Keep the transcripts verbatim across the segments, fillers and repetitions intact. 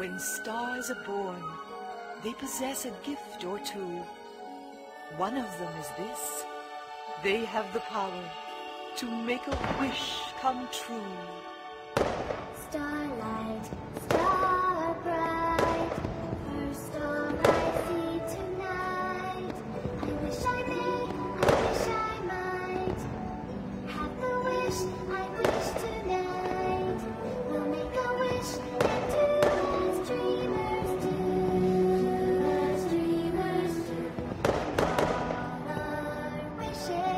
When stars are born, they possess a gift or two. One of them is this: they have the power to make a wish come true. Starlight, star bright, first all I see tonight. I wish I may, I wish I might, have the wish I wish tonight. We'll make a wish and do as dreamers do, do as dreamers do. All our wishes,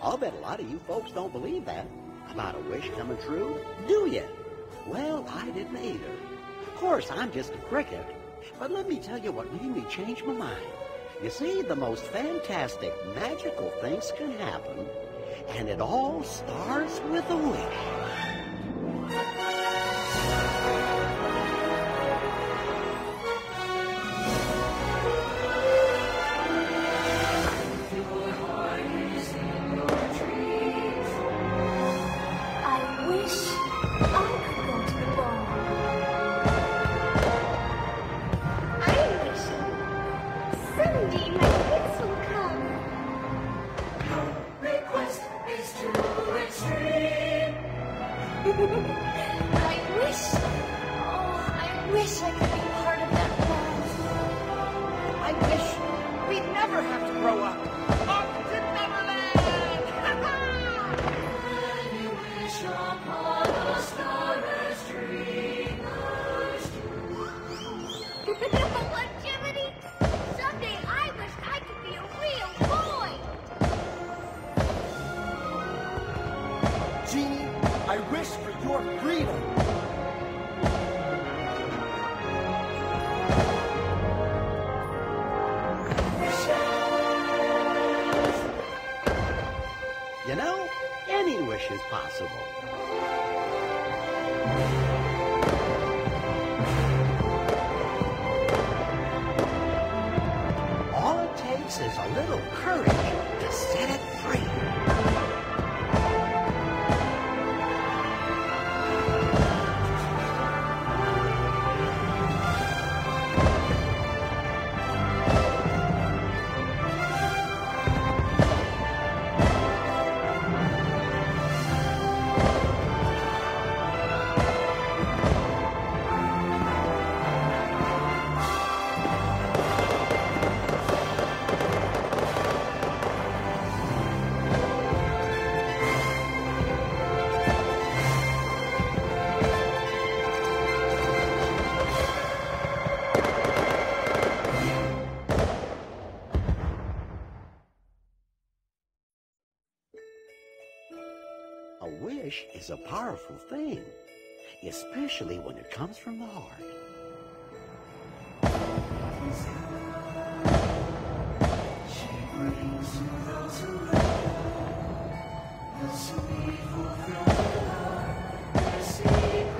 I'll bet a lot of you folks don't believe that about a wish coming true, do you? Well, I didn't either. Of course, I'm just a cricket, but let me tell you what made me change my mind. You see, the most fantastic, magical things can happen, and it all starts with a wish. I wish, oh, I wish I could be part of that world. I wish we'd never have to grow up. Off to Neverland! Ha-ha! Can you wish upon a star as dreamers do? Longevity! Someday I wish I could be a real boy! Genie, I wish for your freedom. Wishes! You know, any wish is possible. A wish is a powerful thing, especially when it comes from the heart. She brings to those who love, those who need fulfillment, their secret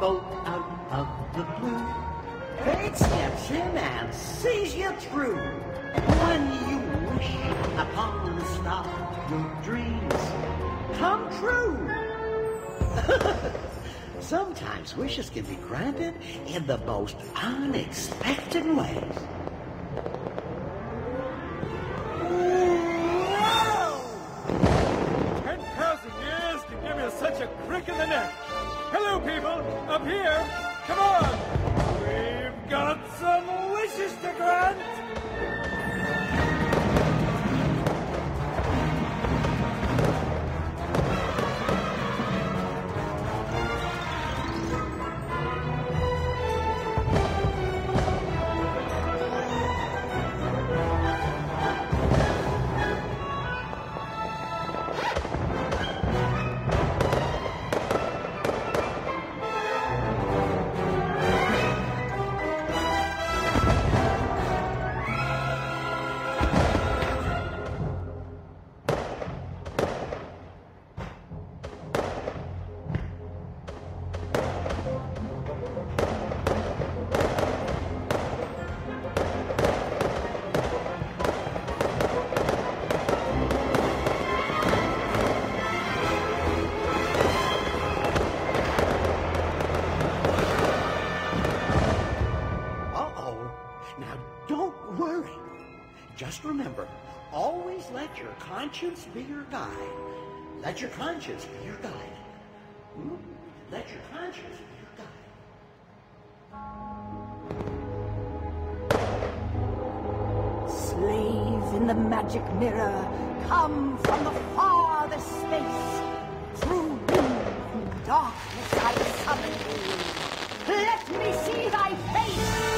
boat out of the blue. Fate steps in and sees you through. When you wish upon the star, your dreams come true. Sometimes wishes can be granted in the most unexpected ways. Such a crick in the neck. Hello, people, up here. Come on. We've got some wishes to grant. Just remember, always let your conscience be your guide. Let your conscience be your guide. Hmm? Let your conscience be your guide. Slave in the magic mirror, come from the farthest space. Through gloom and darkness I summon thee. Let me see thy face.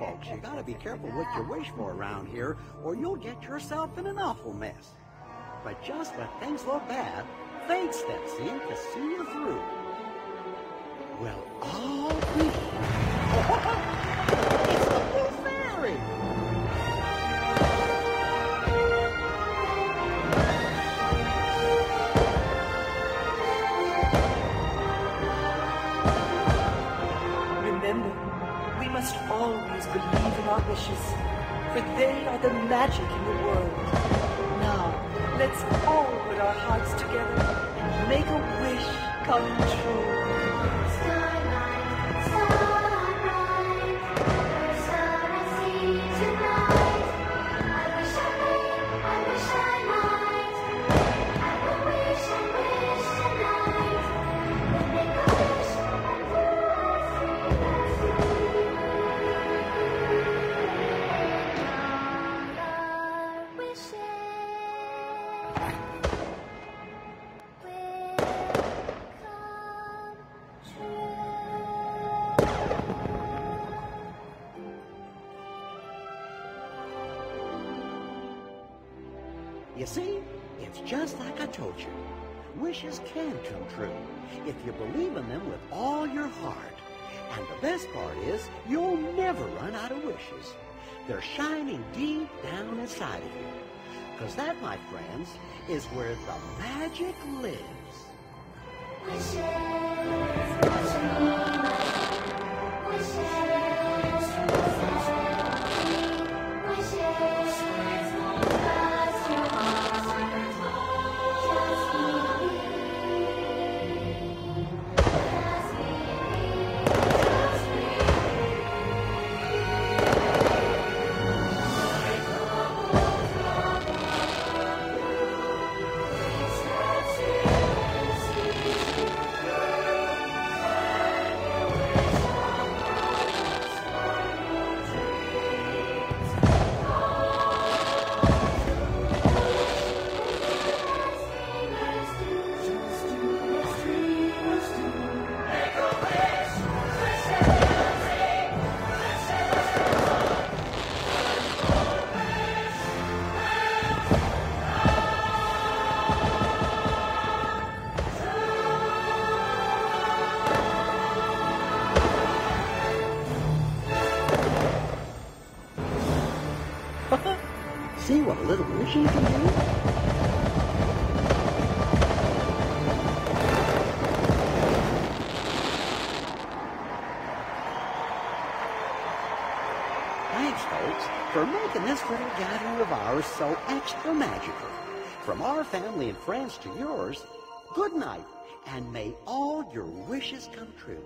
Folks, you gotta be careful what you wish for around here, or you'll get yourself in an awful mess. But just when things look bad, fate steps in to see you through. We'll all be. It's the Blue Fairy! We must always believe in our wishes, for they are the magic in the world. Now, let's all put our hearts together and make a wish come true. Starlight, starlight, where shall I see you tonight? I wish I may, I wish I might. I will wish and wish tonight. We'll make a wish and do I see. You see, it's just like I told you. Wishes can come true if you believe in them with all your heart. And the best part is, you'll never run out of wishes. They're shining deep down inside of you. Because that, my friends, is where the magic lives. Wishes, wishes, wishes. Thank you. See what a little wishing can do? Thanks, folks, for making this little gathering of ours so extra magical. From our family and friends to yours, good night, and may all your wishes come true.